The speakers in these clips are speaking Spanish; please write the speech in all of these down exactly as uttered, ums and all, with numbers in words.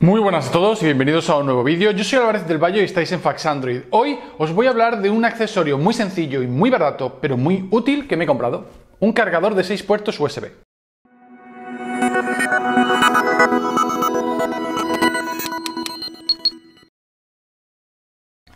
Muy buenas a todos y bienvenidos a un nuevo vídeo. Yo soy Álvarez del Valle y estáis en FaxAndroid. Hoy os voy a hablar de un accesorio muy sencillo y muy barato, pero muy útil que me he comprado. Un cargador de seis puertos U S B.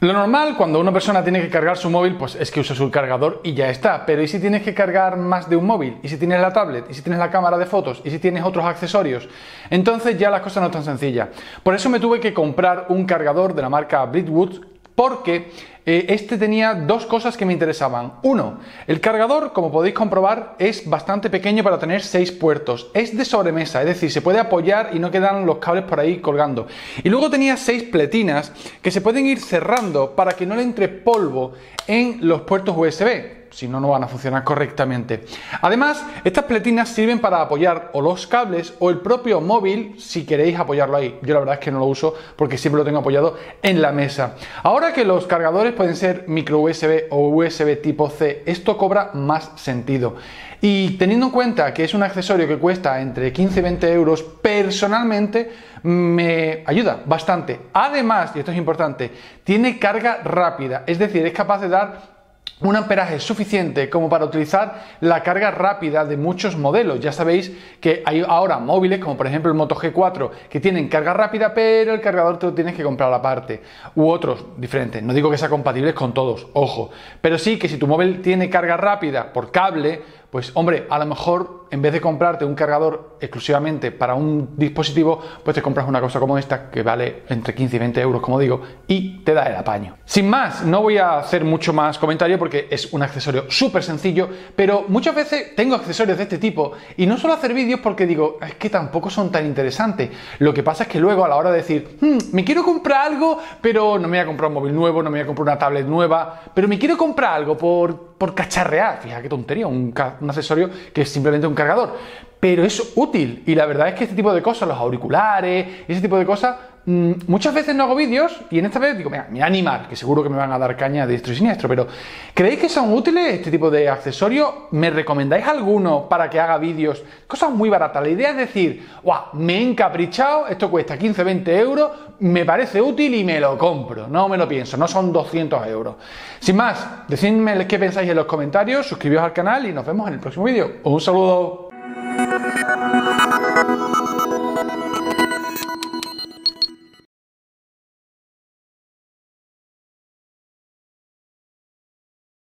Lo normal cuando una persona tiene que cargar su móvil pues es que usa su cargador y ya está, pero ¿y si tienes que cargar más de un móvil? ¿Y si tienes la tablet? ¿Y si tienes la cámara de fotos? ¿Y si tienes otros accesorios? Entonces ya las cosas no están sencillas. Por eso me tuve que comprar un cargador de la marca Britwood porque eh, este tenía dos cosas que me interesaban. Uno, el cargador, como podéis comprobar, es bastante pequeño para tener seis puertos. Es de sobremesa, es decir, se puede apoyar y no quedan los cables por ahí colgando. Y luego tenía seis pletinas que se pueden ir cerrando para que no le entre polvo en los puertos U S B. Si no, no van a funcionar correctamente. Además, estas pletinas sirven para apoyar o los cables o el propio móvil si queréis apoyarlo ahí. Yo la verdad es que no lo uso porque siempre lo tengo apoyado en la mesa. Ahora que los cargadores pueden ser micro U S B o U S B tipo C, esto cobra más sentido. Y teniendo en cuenta que es un accesorio que cuesta entre quince y veinte euros, personalmente me ayuda bastante. Además, y esto es importante, tiene carga rápida, es decir, es capaz de dar un amperaje suficiente como para utilizar la carga rápida de muchos modelos. Ya sabéis que hay ahora móviles como por ejemplo el Moto G cuatro que tienen carga rápida, pero el cargador te lo tienes que comprar aparte, u otros diferentes. No digo que sea compatible con todos, ojo, pero sí que si tu móvil tiene carga rápida por cable, pues hombre, a lo mejor en vez de comprarte un cargador exclusivamente para un dispositivo, pues te compras una cosa como esta que vale entre quince y veinte euros, como digo, y te da el apaño. Sin más, no voy a hacer mucho más comentario porque es un accesorio súper sencillo, pero muchas veces tengo accesorios de este tipo y no suelo hacer vídeos porque digo, es que tampoco son tan interesantes. Lo que pasa es que luego a la hora de decir, hmm, me quiero comprar algo, pero no me voy a comprar un móvil nuevo, no me voy a comprar una tablet nueva, pero me quiero comprar algo por, por cacharrear. Fíjate qué tontería, un ca un accesorio que es simplemente un cargador, pero es útil. Y la verdad es que este tipo de cosas, los auriculares, ese tipo de cosas, muchas veces no hago vídeos y en esta vez digo, mira, me voy a animar, que seguro que me van a dar caña de diestro y siniestro. Pero ¿creéis que son útiles este tipo de accesorios? ¿Me recomendáis alguno para que haga vídeos? Cosas muy baratas. La idea es decir, guau, me he encaprichado, esto cuesta quince a veinte euros, me parece útil y me lo compro, no me lo pienso, no son doscientos euros. Sin más, decidme qué pensáis en los comentarios, suscribíos al canal y nos vemos en el próximo vídeo. Un saludo.